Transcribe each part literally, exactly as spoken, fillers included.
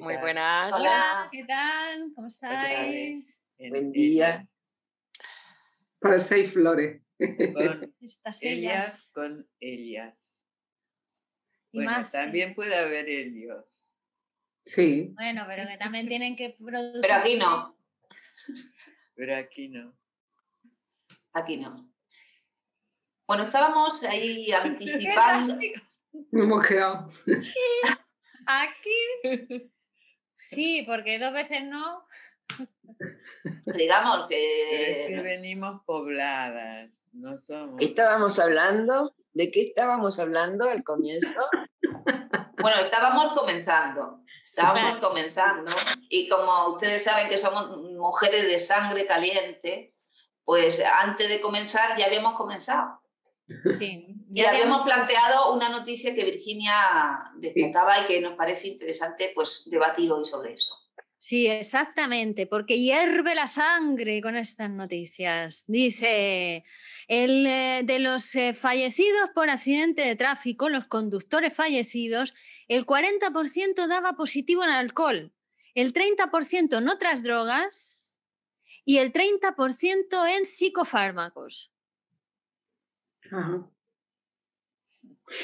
Muy buenas. Hola, ¿qué tal? ¿Cómo estáis? Buen día. Para seis flores. Con estas Elias, con Elias. Bueno, más, también puede haber Helios. Sí. Bueno, pero que también tienen que producir. Pero aquí no. Pero aquí no. Aquí no. Bueno, estábamos ahí anticipando. No hemos quedado. Aquí. Sí, porque dos veces no. Digamos que... Es que venimos pobladas, no somos... Estábamos hablando... ¿De qué estábamos hablando al comienzo? Bueno, estábamos comenzando. Estábamos claro. comenzando. Y como ustedes saben que somos mujeres de sangre caliente, pues antes de comenzar ya habíamos comenzado. Sí. Ya, ya habíamos planteado una noticia que Virginia destacaba sí. y que nos parece interesante pues debatir hoy sobre eso. Sí, exactamente, porque hierve la sangre con estas noticias. Dice, el, de los fallecidos por accidente de tráfico, los conductores fallecidos, el cuarenta por ciento daba positivo en alcohol, el treinta por ciento en otras drogas y el treinta por ciento en psicofármacos. Ajá.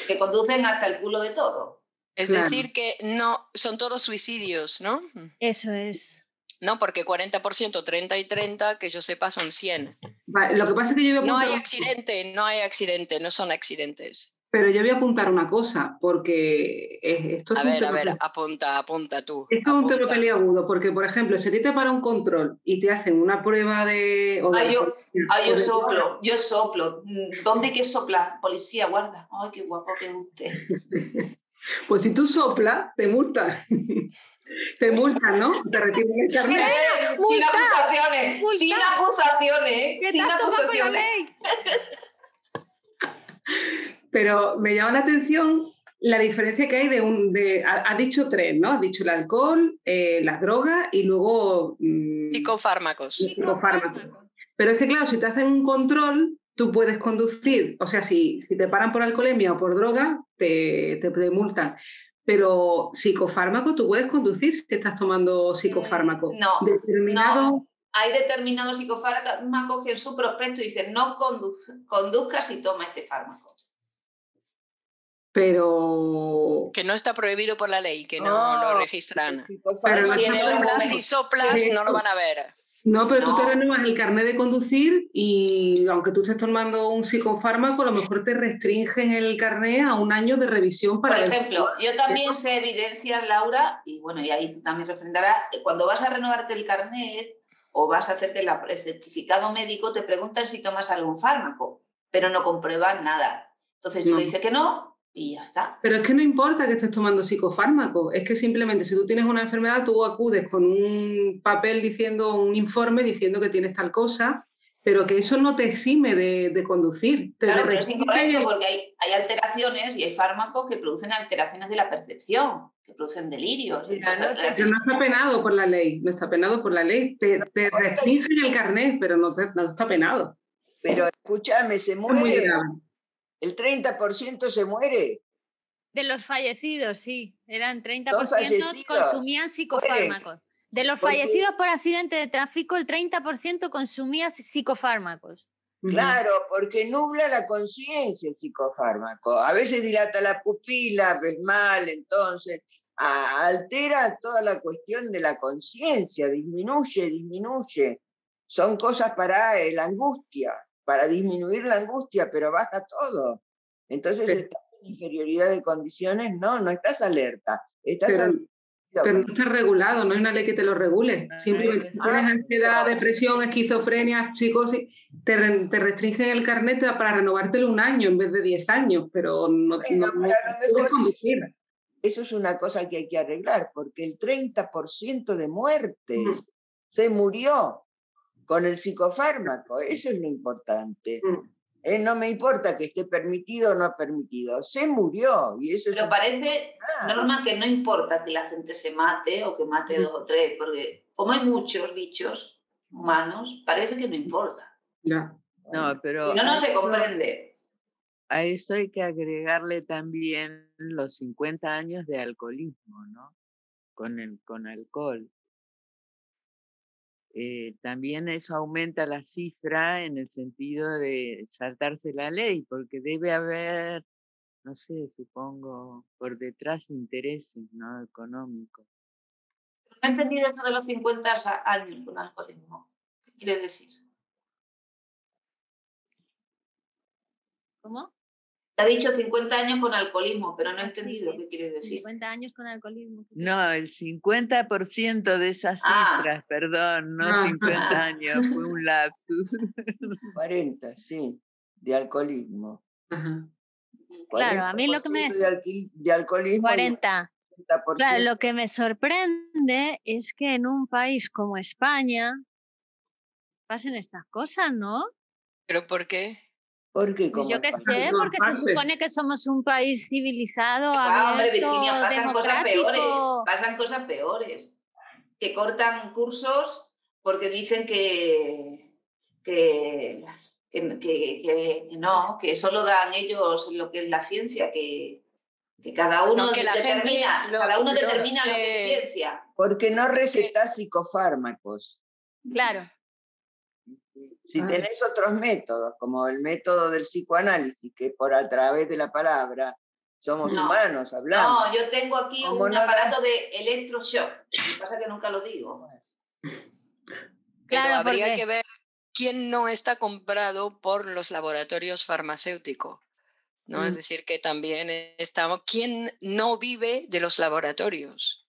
Que conducen hasta el culo de todo. Es claro. decir que no, son todos suicidios, ¿no? Eso es. No, porque cuarenta por ciento, treinta y treinta, que yo sepa, son cien. Vale, lo que pasa es que yo voy a apuntar... No hay accidente, no hay accidente, no son accidentes. Pero yo voy a apuntar una cosa, porque esto es... A ver, un a ver, apunta, apunta tú. Esto es un tema peliagudo, porque, por ejemplo, si a ti te para un control y te hacen una prueba de... de ay, yo, ay, yo soplo, yo soplo. ¿Dónde que sopla? Policía, guarda. Ay, qué guapo que es usted. Pues si tú soplas, te multas. Te multan, ¿no? Te retiran el carnet. Sin multa, acusaciones, multa. Sin acusaciones. ¿Qué sin acusaciones. Pero me llama la atención la diferencia que hay de un... De, has dicho tres, ¿no? Has dicho el alcohol, eh, las drogas y luego... Mmm, psicofármacos. Psicofármacos. Pero es que, claro, si te hacen un control, tú puedes conducir. O sea, si, si te paran por alcoholemia o por droga, te, te, te multan. Pero psicofármaco, tú puedes conducir si estás tomando psicofármaco. No, determinado... no. Hay determinados psicofármacos que en su prospecto dicen no conduz, conduzcas y toma este fármaco. Pero... Que no está prohibido por la ley, que no oh, lo registran. Si soplas, si soplas sí, no lo van a ver. No, pero no. Tú te renuevas el carnet de conducir y aunque tú estés tomando un psicofármaco, a lo mejor te restringen el carnet a un año de revisión para... Por ejemplo, el... yo también sé evidencias, Laura, y bueno, y ahí tú también refrendarás, cuando vas a renovarte el carnet o vas a hacerte el certificado médico, te preguntan si tomas algún fármaco, pero no comprueban nada. Entonces yo no. dice que no... Y ya está. Pero es que no importa que estés tomando psicofármacos, es que simplemente si tú tienes una enfermedad, tú acudes con un papel diciendo, un informe diciendo que tienes tal cosa, pero que eso no te exime de, de conducir. Te claro, pero es incorrecto porque hay, hay alteraciones y hay fármacos que producen alteraciones de la percepción, que producen delirios. Pero no, te... no está penado por la ley, no está penado por la ley. Te, no, te restringen te... el carnet, pero no, te, no está penado. Pero escúchame, se muere. El treinta por ciento se muere. De los fallecidos, sí. Eran treinta por ciento consumían psicofármacos. De los fallecidos por accidente de tráfico, el treinta por ciento consumía psicofármacos. Claro, porque nubla la conciencia el psicofármaco. A veces dilata la pupila, ves mal, entonces altera toda la cuestión de la conciencia, disminuye, disminuye. Son cosas para eh, la angustia. Para disminuir la angustia, pero baja todo. Entonces, pero, estás en inferioridad de condiciones, no, no estás alerta. Estás pero, alerta. Pero no está regulado, no hay una ley que te lo regule. Ah, Simplemente si ah, tienes ansiedad, ah, depresión, esquizofrenia, psicosis, te, re, te restringen el carnet para renovártelo un año en vez de diez años, pero no, bueno, no, no, no puedes conducir. Eso es una cosa que hay que arreglar, porque el treinta por ciento de muertes mm. se murió con el psicofármaco. Eso es lo importante. Mm. Eh, no me importa que esté permitido o no permitido. Se murió. Y eso. Pero es parece, un... Norma, que no importa que la gente se mate o que mate mm. dos o tres, porque como hay muchos bichos humanos, parece que no importa. No, no, pero... Si no, no se comprende. A eso hay que agregarle también los cincuenta años de alcoholismo, ¿no? Con, el, con alcohol. Eh, también eso aumenta la cifra en el sentido de saltarse la ley, porque debe haber, no sé, supongo, por detrás intereses, ¿no? Económicos. No he entendido eso de los cincuenta años con alcoholismo. ¿Qué quiere decir? ¿Cómo? Te ha dicho cincuenta años con alcoholismo, pero no he entendido sí, qué quieres decir. cincuenta años con alcoholismo. No, el cincuenta por ciento de esas cifras, ah. perdón, no ah. cincuenta años, fue un lapsus. cuarenta, sí, de alcoholismo. Ajá. Claro, a mí lo que me... De, alqui... de alcoholismo. cuarenta. Claro, lo que me sorprende es que en un país como España pasen estas cosas, ¿no? ¿Pero por qué? Porque, pues yo qué sé, porque se supone que somos un país civilizado, claro, abierto, hombre, Virginia, pasan democrático. Cosas peores, pasan cosas peores. Que cortan cursos porque dicen que, que, que, que, que no, que solo dan ellos lo que es la ciencia, que, que cada uno no, que determina, lo, cada uno lo, determina lo, lo que es ciencia. Porque no recetas psicofármacos. Claro. Si tenés otros métodos, como el método del psicoanálisis, que por a través de la palabra somos no, humanos, hablamos. No, yo tengo aquí como un no aparato das... de electroshock. Lo que pasa es que nunca lo digo. Claro, pero habría porque... que ver quién no está comprado por los laboratorios farmacéuticos, ¿no? Mm. Es decir, que también estamos... ¿Quién no vive de los laboratorios?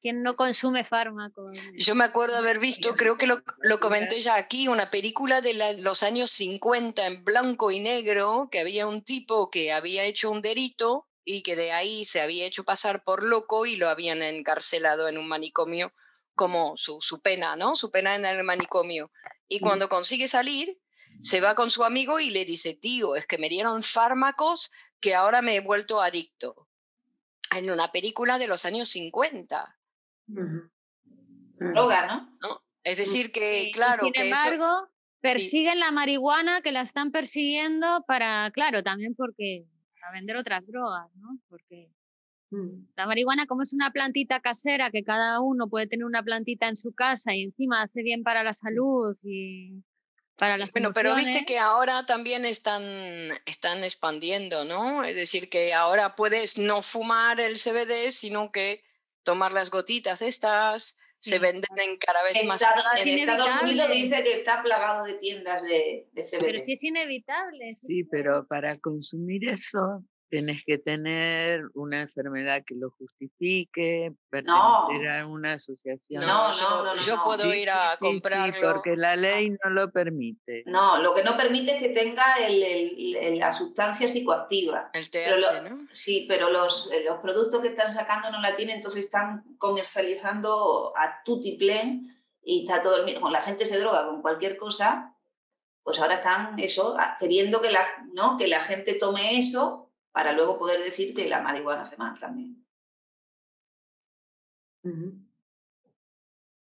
Quien no consume fármacos. Yo me acuerdo haber visto, creo que lo, lo comenté ya aquí, una película de la, los años cincuenta en blanco y negro, que había un tipo que había hecho un delito y que de ahí se había hecho pasar por loco y lo habían encarcelado en un manicomio como su, su pena, ¿no? Su pena en el manicomio. Y cuando consigue salir, se va con su amigo y le dice, tío, es que me dieron fármacos que ahora me he vuelto adicto. En una película de los años cincuenta. Uh-huh. Droga, ¿no? ¿no? Es decir que, claro... Y sin embargo, eso... persiguen sí. la marihuana, que la están persiguiendo para, claro, también porque para vender otras drogas, ¿no? Porque uh-huh. la marihuana, como es una plantita casera, que cada uno puede tener una plantita en su casa y encima hace bien para la salud y... Para las bueno, emociones. Pero viste que ahora también están, están expandiendo, ¿no? Es decir, que ahora puedes no fumar el C B D, sino que tomar las gotitas estas, sí. se venden en cada vez más. En Estados Unidos dice que está plagado de tiendas de, de C B D. Pero sí es inevitable. Sí, pero para consumir eso tenés que tener una enfermedad que lo justifique, pertenecer no. a una asociación. No, no, yo, no, no, yo no. puedo ir a sí, comprarlo. Sí, porque la ley no lo permite. No, lo que no permite es que tenga el, el, el, la sustancia psicoactiva. El T H, pero lo, ¿no? Sí, pero los, los productos que están sacando no la tienen, entonces están comercializando a tutiplén y está todo el mismo. La gente se droga con cualquier cosa, pues ahora están eso, queriendo que la, ¿no? que la gente tome eso para luego poder decir que la marihuana hace mal también. Uh-huh.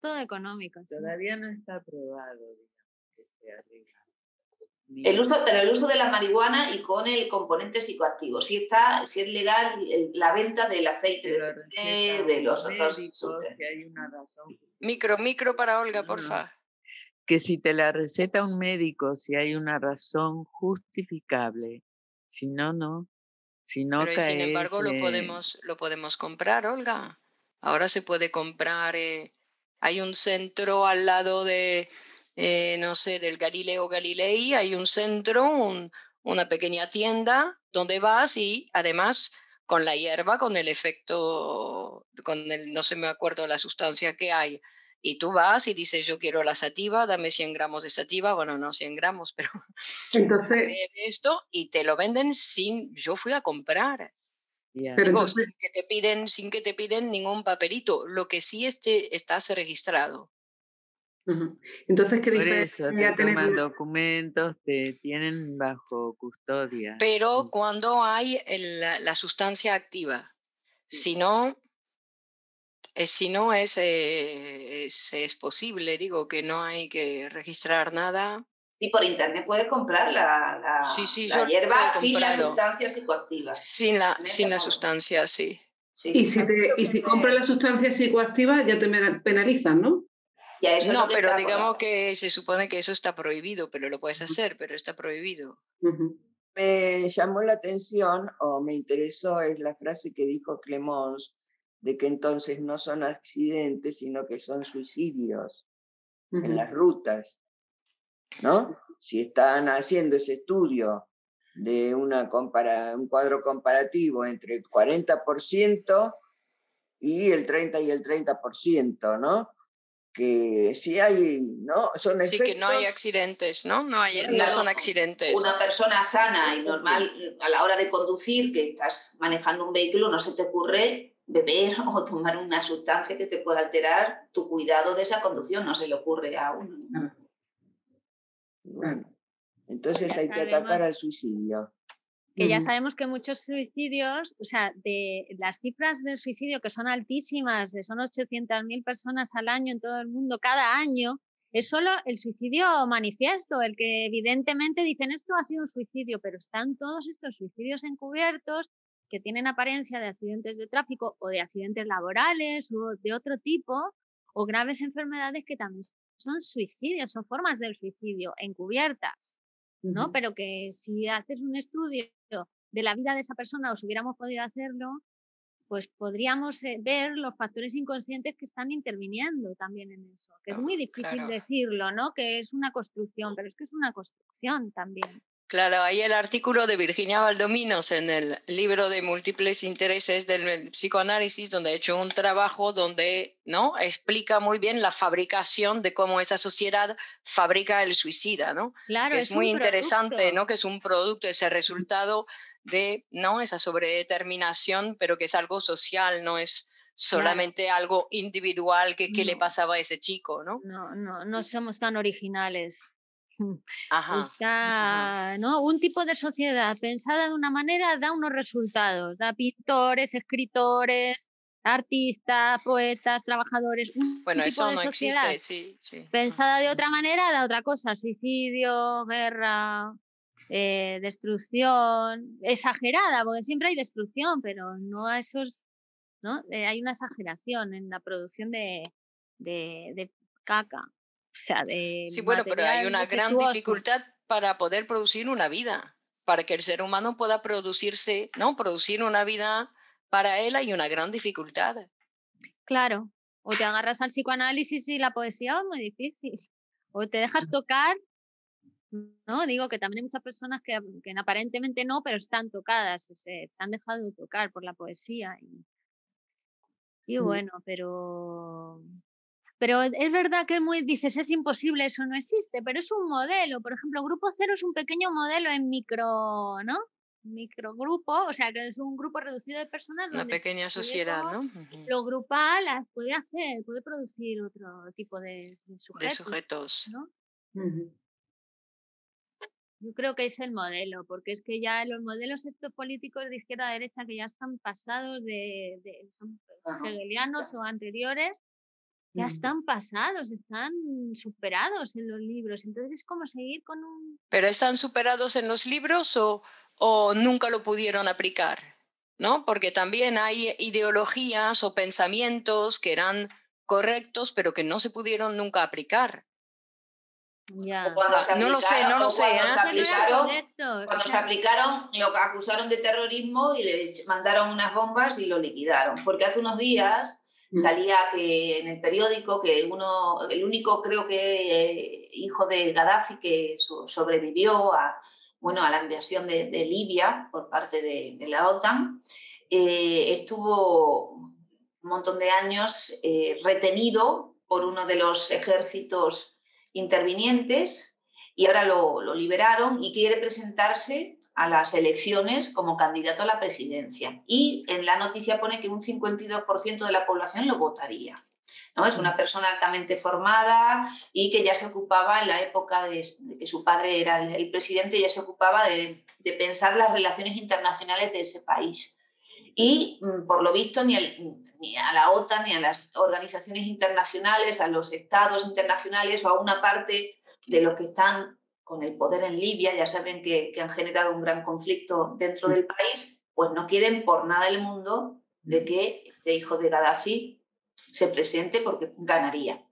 Todo económico. Sí. Todavía no está aprobado, digamos, que sea legal. El uso, pero el uso de la marihuana y con el componente psicoactivo. Si está, si es legal el, la venta del aceite de, de, de los otros sustancias. Que hay una razón. Micro, micro para Olga, no, porfa. No. Que si te la receta un médico, si hay una razón justificable. Si no, no. Si no pero caes, sin embargo eh... lo podemos lo podemos comprar, Olga. Ahora se puede comprar. Eh, hay un centro al lado de, eh, no sé, del Galileo Galilei. Hay un centro, un, una pequeña tienda donde vas y además con la hierba, con el efecto, con el no sé me acuerdo la sustancia que hay. Y tú vas y dices, yo quiero la sativa, dame cien gramos de sativa. Bueno, no cien gramos, pero... Entonces... Esto, y te lo venden sin... Yo fui a comprar. Digo, sin que te piden, sin que te piden ningún papelito, lo que sí este, estás registrado. Uh-huh. Entonces, ¿qué dice? Por eso, te toman una... documentos, te tienen bajo custodia. Pero sí, cuando hay el, la, la sustancia activa, sí. Si no, eh, si no es, eh, es, es posible, digo, que no hay que registrar nada. Y por internet puedes comprar la, la, sí, sí, la hierba sin la sustancia psicoactiva. Sin la, sin la sustancia, sí. sí. Y si, te, y si compras la sustancia psicoactiva ya te penalizan, ¿no? Y a eso no, pero digamos que se supone que eso está prohibido, pero lo puedes hacer, pero está prohibido. Uh-huh. Me llamó la atención, o me interesó, es la frase que dijo Clemons, de que entonces no son accidentes, sino que son suicidios uh-huh. en las rutas. ¿No? Si están haciendo ese estudio de una compara- un cuadro comparativo entre el cuarenta por ciento y el treinta por ciento y el treinta por ciento, ¿no? Que sí hay, ¿no? Son efectos... Sí, que no hay accidentes, ¿no? No, hay, no son accidentes. Una persona sana y normal a la hora de conducir, que estás manejando un vehículo, no se te ocurre beber o tomar una sustancia que te pueda alterar tu cuidado de esa conducción, no se le ocurre a uno. Bueno, entonces hay que atacar al suicidio. Que ya sabemos que muchos suicidios, o sea, de las cifras del suicidio que son altísimas, de son ochocientas mil personas al año en todo el mundo, cada año, es solo el suicidio manifiesto, el que evidentemente dicen esto ha sido un suicidio, pero están todos estos suicidios encubiertos que tienen apariencia de accidentes de tráfico o de accidentes laborales o de otro tipo, o graves enfermedades que también son suicidios, son formas del suicidio encubiertas, ¿no? Uh-huh. Pero que si haces un estudio de la vida de esa persona, o si hubiéramos podido hacerlo, pues podríamos eh, ver los factores inconscientes que están interviniendo también en eso, que no, es muy difícil claro. decirlo, ¿no? Que es una construcción, pero es que es una construcción también. Claro, hay el artículo de Virginia Valdominos en el libro de múltiples intereses del psicoanálisis, donde ha hecho un trabajo donde no explica muy bien la fabricación de cómo esa sociedad fabrica el suicida, ¿no? Claro, que es, es muy interesante, producto. ¿No? Que es un producto, ese resultado de no esa sobredeterminación, pero que es algo social, no es solamente claro. algo individual que qué no. le pasaba a ese chico, ¿no? No, no, no somos tan originales. Ajá, Está, ¿no? Un tipo de sociedad pensada de una manera da unos resultados, da pintores, escritores, artistas, poetas, trabajadores. Un bueno, tipo eso de no sociedad existe, sí, sí. Pensada de otra manera da otra cosa, suicidio, guerra, eh, destrucción, exagerada, porque siempre hay destrucción, pero no a esos, ¿no? Eh, hay una exageración en la producción de, de, de caca. O sea, de sí, bueno, pero hay una gran dificultad para poder producir una vida, para que el ser humano pueda producirse, ¿no? Producir una vida para él hay una gran dificultad. Claro, o te agarras al psicoanálisis y la poesía es muy difícil, o te dejas tocar, ¿no? Digo que también hay muchas personas que, que aparentemente no, pero están tocadas, se, se han dejado tocar por la poesía. Y, y bueno, pero... Pero es verdad que muy, dices, es imposible, eso no existe, pero es un modelo. Por ejemplo, Grupo Cero es un pequeño modelo en micro, ¿no? Microgrupo, o sea, que es un grupo reducido de personas. Una pequeña sociedad, ¿no? Lo grupal puede hacer, puede producir otro tipo de, de sujetos. De sujetos. ¿No? Uh-huh. Yo creo que es el modelo, porque es que ya los modelos estos políticos de izquierda a derecha que ya están pasados, de, de son hegelianos o anteriores, ya están pasados, están superados en los libros. Entonces es como seguir con un... ¿Pero están superados en los libros o, o nunca lo pudieron aplicar? ¿No? Porque también hay ideologías o pensamientos que eran correctos, pero que no se pudieron nunca aplicar. Ya. No lo sé, no lo sé. Cuando, ¿eh? se, aplicaron, cuando se aplicaron, lo acusaron de terrorismo y le mandaron unas bombas y lo liquidaron. Porque hace unos días... Salía que en el periódico que uno, el único creo que eh, hijo de Gaddafi que so, sobrevivió a, bueno, a la invasión de, de Libia por parte de, de la OTAN, eh, estuvo un montón de años eh, retenido por uno de los ejércitos intervinientes y ahora lo, lo liberaron y quiere presentarse a las elecciones como candidato a la presidencia. Y en la noticia pone que un cincuenta y dos por ciento de la población lo votaría, ¿no? Es una persona altamente formada y que ya se ocupaba, en la época de, de que su padre era el, el presidente, ya se ocupaba de, de pensar las relaciones internacionales de ese país. Y, por lo visto, ni, el, ni a la OTAN, ni a las organizaciones internacionales, a los estados internacionales o a una parte de los que están con el poder en Libia, ya saben que, que han generado un gran conflicto dentro del país, pues no quieren por nada del mundo de que este hijo de Gaddafi se presente, porque ganaría.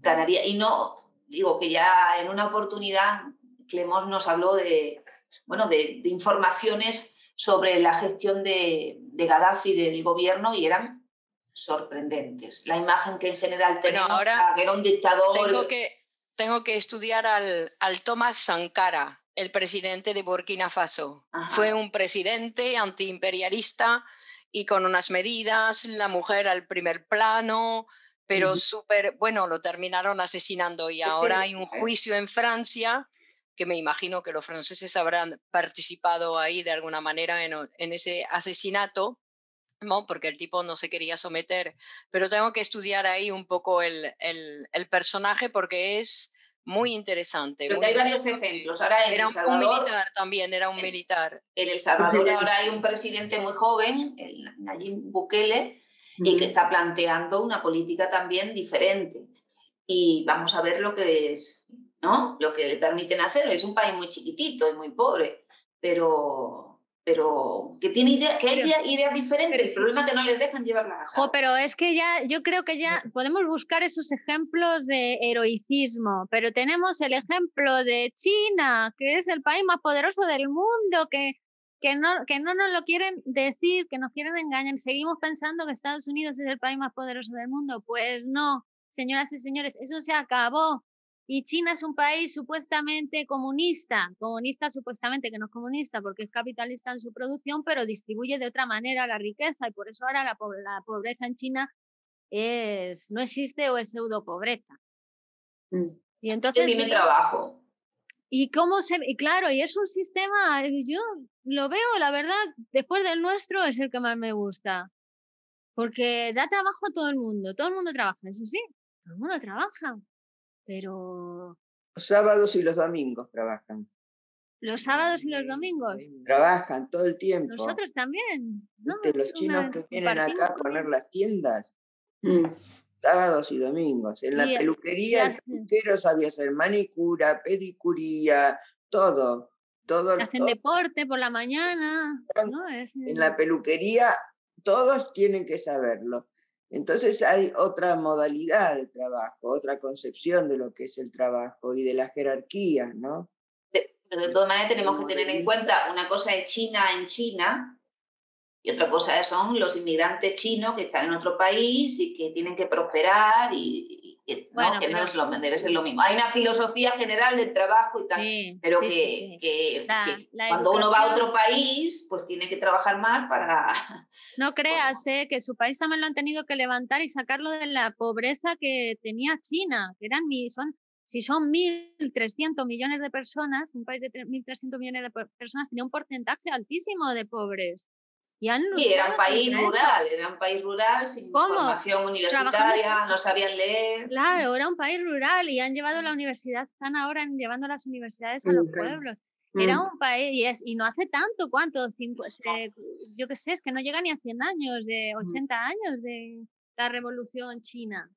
Ganaría. Y no, digo que ya en una oportunidad Clemón nos habló de, bueno, de, de informaciones sobre la gestión de, de Gaddafi, del gobierno, y eran sorprendentes. La imagen que en general tenemos, bueno, ahora que era un dictador... Tengo que, tengo que estudiar al, al Tomás Sankara, el presidente de Burkina Faso. Ajá. Fue un presidente antiimperialista y con unas medidas, la mujer al primer plano, pero uh-huh. súper... Bueno, lo terminaron asesinando y ahora hay un juicio en Francia... que me imagino que los franceses habrán participado ahí de alguna manera en, en ese asesinato, ¿no? Porque el tipo no se quería someter. Pero tengo que estudiar ahí un poco el, el, el personaje, porque es muy interesante. Pero muy hay interesante. Varios ejemplos. Ahora en era El Salvador, un militar también, era un en, militar. En El Salvador ahora hay un presidente muy joven, el Nayib Bukele, mm. y que está planteando una política también diferente. Y vamos a ver lo que es... ¿no? Lo que le permiten hacer. Es un país muy chiquitito y muy pobre, pero, pero que tiene idea, que hay pero, ideas diferentes. El sí. problema es que no les dejan llevarlas a cabo. Pero es que ya, yo creo que ya podemos buscar esos ejemplos de heroicismo, pero tenemos el ejemplo de China, que es el país más poderoso del mundo, que, que, no, que no nos lo quieren decir, que nos quieren engañar. Seguimos pensando que Estados Unidos es el país más poderoso del mundo. Pues no, señoras y señores, eso se acabó. Y China es un país supuestamente comunista, comunista supuestamente, que no es comunista porque es capitalista en su producción, pero distribuye de otra manera la riqueza, y por eso ahora la, po la pobreza en China es, no existe o es pseudo pobreza. Mm. Y entonces... Tiene trabajo. Y cómo se, y claro, y es un sistema, yo lo veo, la verdad, después del nuestro es el que más me gusta, porque da trabajo a todo el mundo, todo el mundo trabaja, eso sí, todo el mundo trabaja. Pero... Los sábados y los domingos trabajan. ¿Los sábados y los domingos? Trabajan todo el tiempo. Nosotros también. No, los chinos una... que vienen acá a poner las tiendas, mm. sábados y domingos. En la y peluquería el peluquero sabía hacer manicura, pedicuría, todo. todo hacen todo. Deporte por la mañana. ¿No? Es... En la peluquería todos tienen que saberlo. Entonces hay otra modalidad de trabajo, otra concepción de lo que es el trabajo y de las jerarquías, ¿no? Pero de todas maneras tenemos que tener en cuenta, una cosa es China en China y otra cosa son los inmigrantes chinos que están en otro país y que tienen que prosperar y, y que, bueno, no, que no es lo, debe ser lo mismo. Hay una filosofía general del trabajo y tal, sí, pero sí, que, sí, sí. que, la, que la cuando educación. Uno va a otro país, pues tiene que trabajar más para... No creas, bueno. eh, que su país también lo han tenido que levantar y sacarlo de la pobreza que tenía China, que eran son si son mil trescientos millones de personas, un país de mil trescientos millones de personas tenía un porcentaje altísimo de pobres. Y sí, era un país rural, era un país rural sin ¿Cómo? formación universitaria, no sabían leer. Claro, era un país rural y han llevado la universidad, están ahora llevando las universidades a los pueblos. Era un país, y, es, y no hace tanto, ¿cuánto? Cinco, eh, yo qué sé, es que no llega ni a cien años, de ochenta años de la revolución china.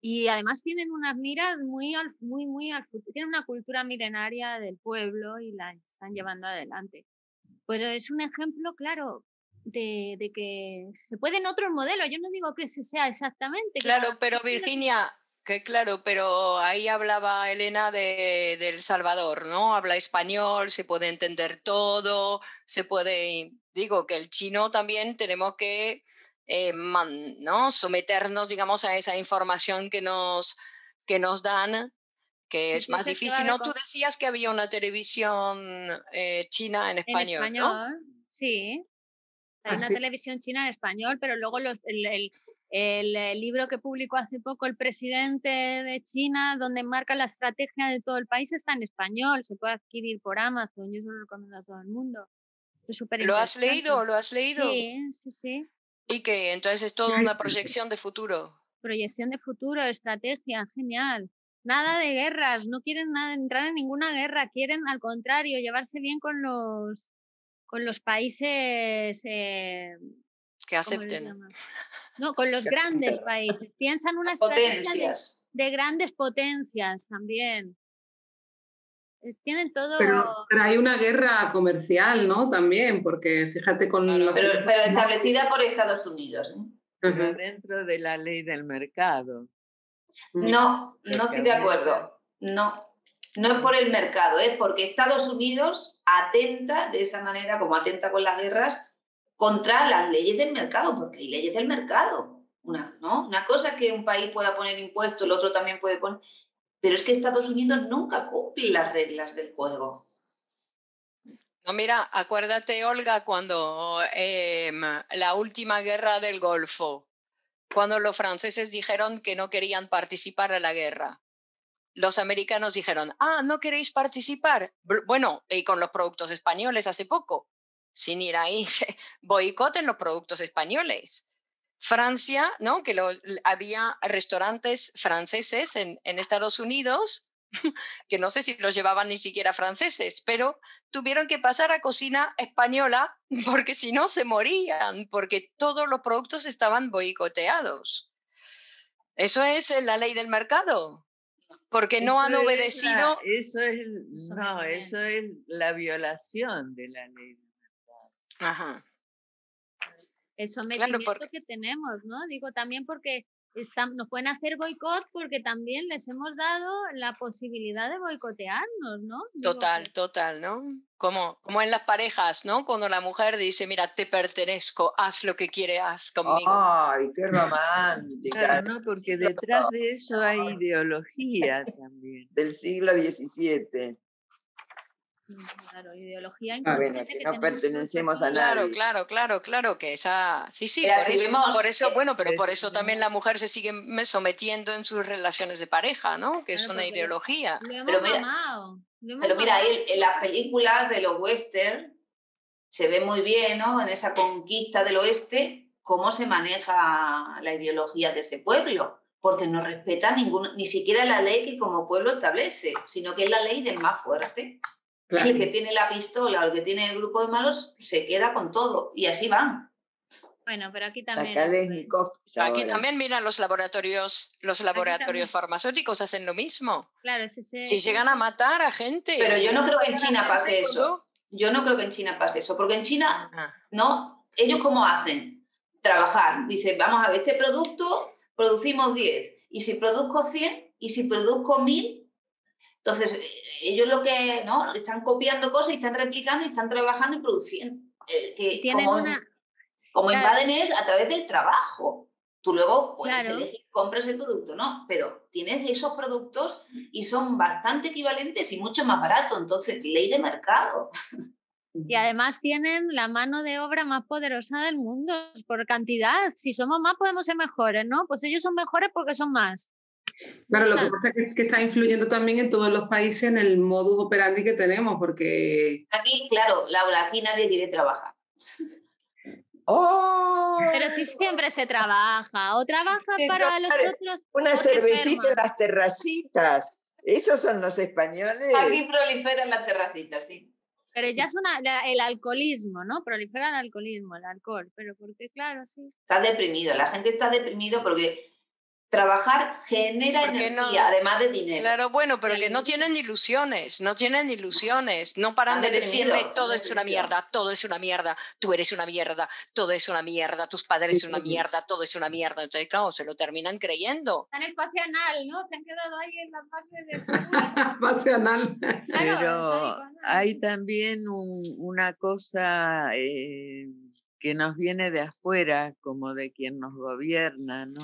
Y además tienen unas miras muy, al, muy, muy al futuro, tienen una cultura milenaria del pueblo y la están llevando adelante. Pues es un ejemplo, claro, de, de que se pueden otros modelos. Yo no digo que ese sea exactamente. Claro, que pero Virginia, que claro, pero ahí hablaba Elena de, de El Salvador, ¿no? Habla español, se puede entender todo, se puede... Digo que el chino también tenemos que eh, man, ¿no? someternos, digamos, a esa información que nos, que nos dan, que sí, es más difícil, ¿no? Tú decías que había una televisión eh, china en español, en español, ¿no? Sí, hay ah, una sí. televisión china en español, pero luego los, el, el, el libro que publicó hace poco el presidente de China, donde marca la estrategia de todo el país, está en español, se puede adquirir por Amazon, yo se lo recomiendo a todo el mundo. Es súper interesante. ¿Lo has leído? ¿Lo has leído? Sí, sí, sí. ¿Y qué? Entonces es toda una proyección de futuro. Proyección de futuro, estrategia, genial. Nada de guerras, no quieren nada, entrar en ninguna guerra, quieren al contrario llevarse bien con los, con los países... Eh, que acepten. No, con los grandes países. Piensan una estrategia de, de grandes potencias también. Tienen todo... Pero, pero hay una guerra comercial, ¿no? También, porque fíjate con... Pero, pero, pero establecida por Estados Unidos, ¿eh? Pero dentro de la ley del mercado. No, no estoy de acuerdo. No, no es por el mercado, es porque Estados Unidos atenta de esa manera, como atenta con las guerras, contra las leyes del mercado, porque hay leyes del mercado. Una, ¿no? Una cosa es que un país pueda poner impuestos, el otro también puede poner... Pero es que Estados Unidos nunca cumple las reglas del juego. No, mira, acuérdate, Olga, cuando eh, la última guerra del Golfo, cuando los franceses dijeron que no querían participar en la guerra. Los americanos dijeron, ah, ¿no queréis participar? Bueno, y con los productos españoles hace poco, sin ir ahí, boicoten los productos españoles. Francia, ¿no? Que lo, había restaurantes franceses en, en Estados Unidos, que no sé si los llevaban ni siquiera franceses, pero tuvieron que pasar a cocina española porque si no se morían, porque todos los productos estaban boicoteados. Eso es la ley del mercado, porque no han obedecido... Eso es, no, eso es la violación de la ley del mercado. Ajá. El sometimiento claro, porque... que tenemos, ¿no? Digo, también porque están, nos pueden hacer boicot porque también les hemos dado la posibilidad de boicotearnos, ¿no? Digo, total, que... total, ¿no? Como, como en las parejas, ¿no? Cuando la mujer dice, mira, te pertenezco, haz lo que quieras conmigo. ¡Ay, qué romántica! Claro, ¿no? Porque detrás de eso hay ideología también. Del siglo diecisiete. Claro, ideología inconsciente. Bueno, que, que no pertenecemos a nadie. Claro, claro, claro, claro, que esa... Sí, sí, por eso, vemos, por eso, bueno, pero por eso también la mujer se sigue sometiendo en sus relaciones de pareja, ¿no? Que claro, es una ideología. Lo hemos pero mira, mamado, lo hemos pero mira ahí, en las películas de los western se ve muy bien, ¿no? En esa conquista del oeste, cómo se maneja la ideología de ese pueblo, porque no respeta ningún, ni siquiera la ley que como pueblo establece, sino que es la ley del más fuerte. Claro. El que tiene la pistola o el que tiene el grupo de malos se queda con todo y así van. Bueno, pero aquí también... Aquí también, mira, los laboratorios, los laboratorios farmacéuticos hacen lo mismo. Claro, ese, ese, y llegan ese. a matar a gente. Pero yo no creo que en China pase eso. Yo no creo que en China pase eso, porque en China, ah. ¿no? ¿Ellos cómo hacen? Trabajar. Dicen, vamos a ver, este producto producimos diez. Y si produzco cien, y si produzco mil... Entonces, ellos lo que, ¿no? Están copiando cosas y están replicando y están trabajando y produciendo. Eh, que tienen como una... como claro. invaden es a través del trabajo. Tú luego puedes claro. elegir, compras el producto, ¿no? Pero tienes esos productos y son bastante equivalentes y mucho más baratos. Entonces, ley de mercado. Y además tienen la mano de obra más poderosa del mundo por cantidad. Si somos más podemos ser mejores, ¿no? Pues ellos son mejores porque son más. Claro, lo que pasa es que está influyendo también en todos los países en el modus operandi que tenemos, porque... Aquí, claro, Laura, aquí nadie quiere trabajar. ¡Oh! Pero si siempre se trabaja, o trabaja para los otros... Una cervecita en las terracitas, esos son los españoles. Aquí proliferan las terracitas, sí. Pero ya es una, la, el alcoholismo, ¿no? Prolifera el alcoholismo, el alcohol, pero porque claro, sí. Está deprimido, la gente está deprimido porque... Trabajar genera energía, no, además de dinero. Claro, bueno, pero que no tienen ilusiones, no tienen ilusiones. No paran de decirme todo es una mierda, todo es una mierda, tú eres una mierda, todo es una mierda, tus padres son una mierda, todo es una mierda. Entonces, claro, se lo terminan creyendo. Están en fase anal, ¿no? Se han quedado ahí en la fase de... Fase anal. Pero hay también un, una cosa eh, que nos viene de afuera, como de quien nos gobierna, ¿no?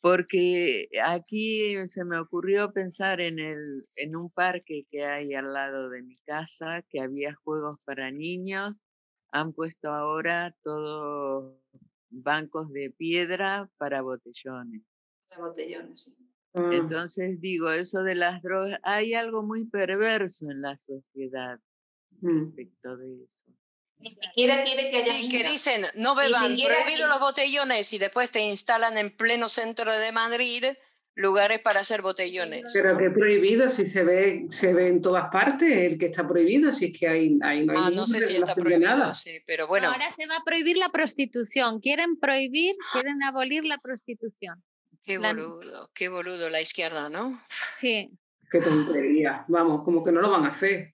Porque aquí se me ocurrió pensar en, el, en un parque que hay al lado de mi casa, que había juegos para niños, han puesto ahora todo bancos de piedra para botellones. Para botellones, sí. Ah. Entonces digo, eso de las drogas, hay algo muy perverso en la sociedad respecto de eso. Ni siquiera quiere que haya... Y que dicen, no beban, prohibido que... los botellones, y después te instalan en pleno centro de Madrid lugares para hacer botellones. Pero que prohibido, si se ve, se ve en todas partes, el que está prohibido, si es que hay... hay no, hay ah, no sé si está prohibido, sí, pero bueno. Ahora se va a prohibir la prostitución, quieren prohibir, quieren abolir la prostitución. Qué boludo, la... qué boludo la izquierda, ¿no? Sí. Qué tontería, vamos, como que no lo van a hacer.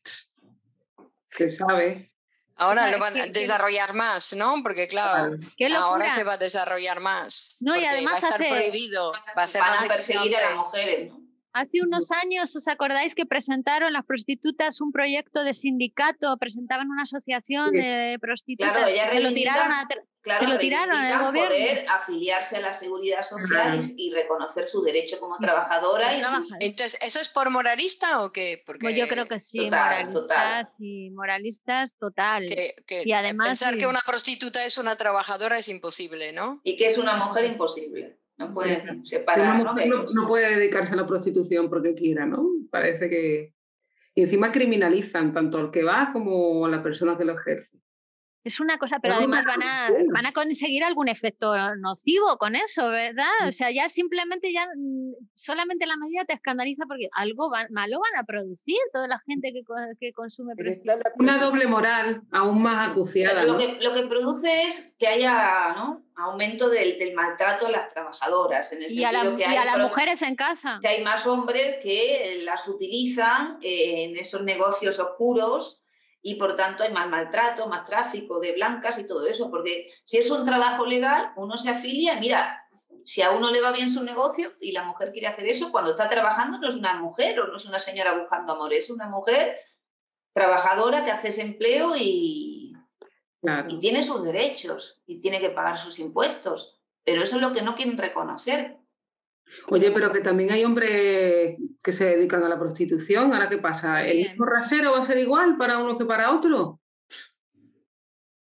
¿Qué sabe? Ahora lo van a desarrollar más, ¿no? Porque claro, ahora se va a desarrollar más. No, y además va a estar hace, prohibido, va a ser van más a perseguir a las mujeres, ¿no? Hace unos años, ¿os acordáis que presentaron las prostitutas un proyecto de sindicato? Presentaban una asociación sí. de prostitutas. Claro, ellas se lo tiraron, a, claro, se lo tiraron al gobierno. Poder afiliarse a la seguridad social uh-huh. y reconocer su derecho como sí, trabajadora. Sí, y trabaja. sus... Entonces, ¿eso es por moralista o qué? Porque pues yo creo que sí, total, moralistas total. y moralistas total. Que, que y además, pensar sí. que una prostituta es una trabajadora es imposible, ¿no? Y que es una mujer imposible. No puede, separar, no, no, no puede dedicarse a la prostitución porque quiera, ¿no? Parece que... Y encima criminalizan tanto al que va como a la persona que lo ejerce. Es una cosa, pero, pero además van a, van a conseguir algún efecto nocivo con eso, ¿verdad? O sea, ya simplemente, ya solamente la medida te escandaliza porque algo va, malo van a producir toda la gente que, que consume prostitución. Una doble moral aún más acuciada. Lo, ¿no? que, lo que produce es que haya, ¿no?, aumento del, del maltrato a las trabajadoras. En el y a, la, que hay, y a las mujeres en casa. Que hay más hombres que las utilizan en esos negocios oscuros. Y por tanto hay más maltrato, más tráfico de blancas y todo eso, porque si es un trabajo legal, uno se afilia, mira, si a uno le va bien su negocio y la mujer quiere hacer eso, cuando está trabajando no es una mujer o no es una señora buscando amor, es una mujer trabajadora que hace ese empleo y, claro. y tiene sus derechos y tiene que pagar sus impuestos, pero eso es lo que no quieren reconocer. Oye, pero que también hay hombres que se dedican a la prostitución. ¿Ahora qué pasa? ¿El mismo rasero va a ser igual para uno que para otro?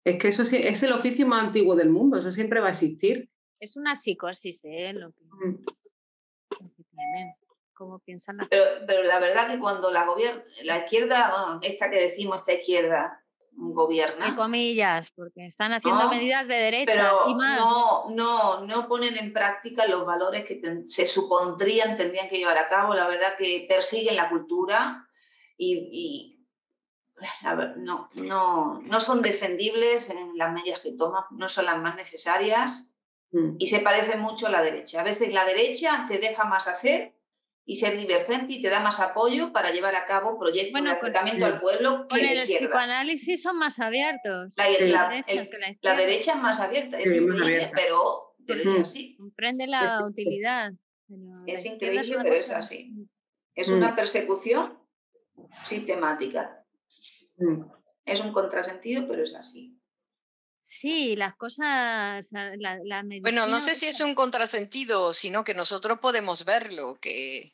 Es que eso es el oficio más antiguo del mundo. Eso siempre va a existir. Es una psicosis, ¿eh? Lo que, lo que tienen, cómo piensan las pero, cosas. Pero la verdad que cuando la, gobier- la izquierda, esta que decimos, esta izquierda, gobierna. De comillas, porque están haciendo no, medidas de derechas y más. No, no, no ponen en práctica los valores que ten, se supondrían tendrían que llevar a cabo. La verdad que persiguen la cultura y, y la ver, no, no, no son defendibles en las medidas que toman, no son las más necesarias mm. y se parece mucho a la derecha. A veces la derecha te deja más hacer y ser divergente y te da más apoyo para llevar a cabo proyectos bueno, de acercamiento con, al pueblo que con el izquierda. Psicoanálisis son más abiertos. La, sí. la, el, el, la, la derecha es más abierta, es sí, increíble, abierta. pero, pero uh-huh. es así. Comprende la es, utilidad. Bueno, es la increíble, es pero es así. Más. Es uh-huh. una persecución sistemática. Uh-huh. Es un contrasentido, pero es así. Sí, las cosas... La, la bueno, no sé si es un contrasentido, sino que nosotros podemos verlo. que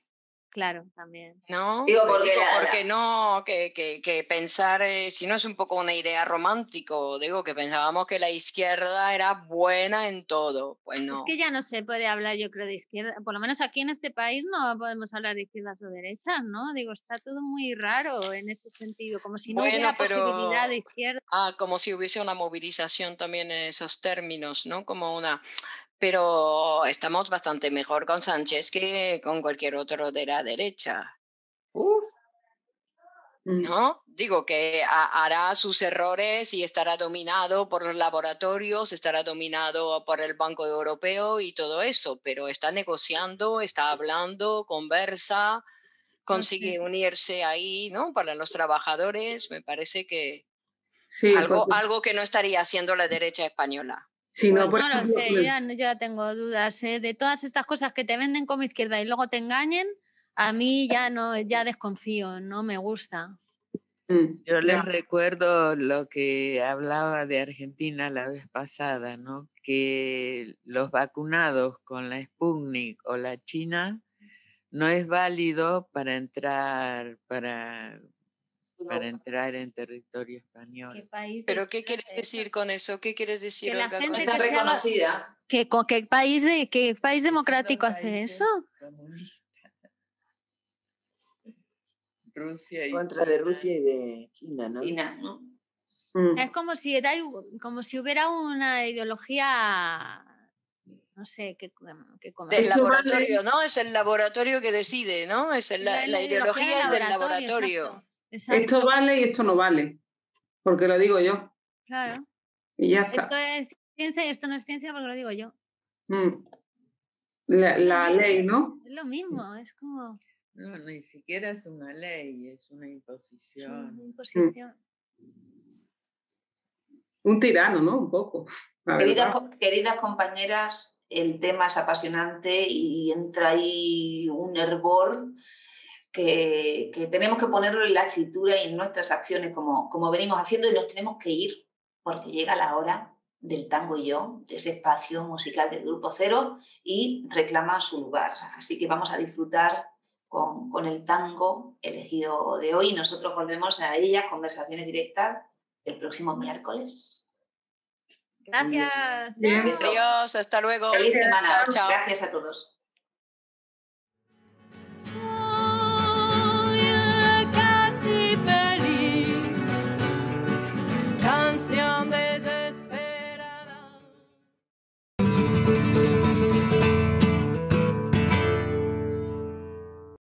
Claro, también. ¿No? Digo, porque, digo, la, porque la... no, que, que, que pensar, eh, si no es un poco una idea romántica, digo, que pensábamos que la izquierda era buena en todo. Pues no. Es que ya no se puede hablar, yo creo, de izquierda, por lo menos aquí en este país no podemos hablar de izquierdas o derechas, ¿no? Digo, está todo muy raro en ese sentido, como si no bueno, hubiera pero... posibilidad de izquierda. Ah, como si hubiese una movilización también en esos términos, ¿no? Como una... Pero estamos bastante mejor con Sánchez que con cualquier otro de la derecha. Uf. ¿No? Digo que a, hará sus errores y estará dominado por los laboratorios, estará dominado por el Banco Europeo y todo eso, pero está negociando, está hablando, conversa, consigue sí. unirse ahí, ¿no? Para los trabajadores, me parece que sí, algo, porque... algo que no estaría haciendo la derecha española. Sí, no, pues no lo sé, ya, ya tengo dudas, ¿eh? De todas estas cosas que te venden como izquierda y luego te engañen, a mí ya no, ya desconfío, no me gusta. Yo les no. recuerdo lo que hablaba de Argentina la vez pasada, ¿no? Que los vacunados con la Sputnik o la China no es válido para entrar, para para entrar en territorio español. ¿Qué país? ¿Pero qué quieres decir con eso? ¿Qué quieres decir? Que la gente que sea reconocida. ¿Qué, con qué, país de, ¿Qué país democrático hace eso? Comunista. Rusia y contra China. De Rusia y de China, ¿no? China, ¿no? Mm. Es como si era, como si hubiera una ideología, no sé, que, que del laboratorio, ¿no? Es el laboratorio que decide, ¿no? Es el, la, la, la ideología, ideología es del laboratorio. Exacto. Exacto. Esto vale y esto no vale, porque lo digo yo. Claro. Y ya está. Esto es ciencia y esto no es ciencia porque lo digo yo. Mm. La, la ley, ¿no? Es lo mismo, es como... No, ni siquiera es una ley, es una imposición. Una imposición. Un tirano, ¿no? Un poco. Queridas, queridas compañeras, el tema es apasionante y entra ahí un hervor que, que tenemos que ponerlo en la escritura y en nuestras acciones como, como venimos haciendo, y nos tenemos que ir porque llega la hora del Tango y Yo, de ese espacio musical del Grupo Cero, y reclama su lugar. Así que vamos a disfrutar Con, con el tango elegido de hoy. Nosotros volvemos a ellas, conversaciones directas, el próximo miércoles. Gracias. Adiós, hasta luego. Feliz semana. Chao, chao. Gracias a todos.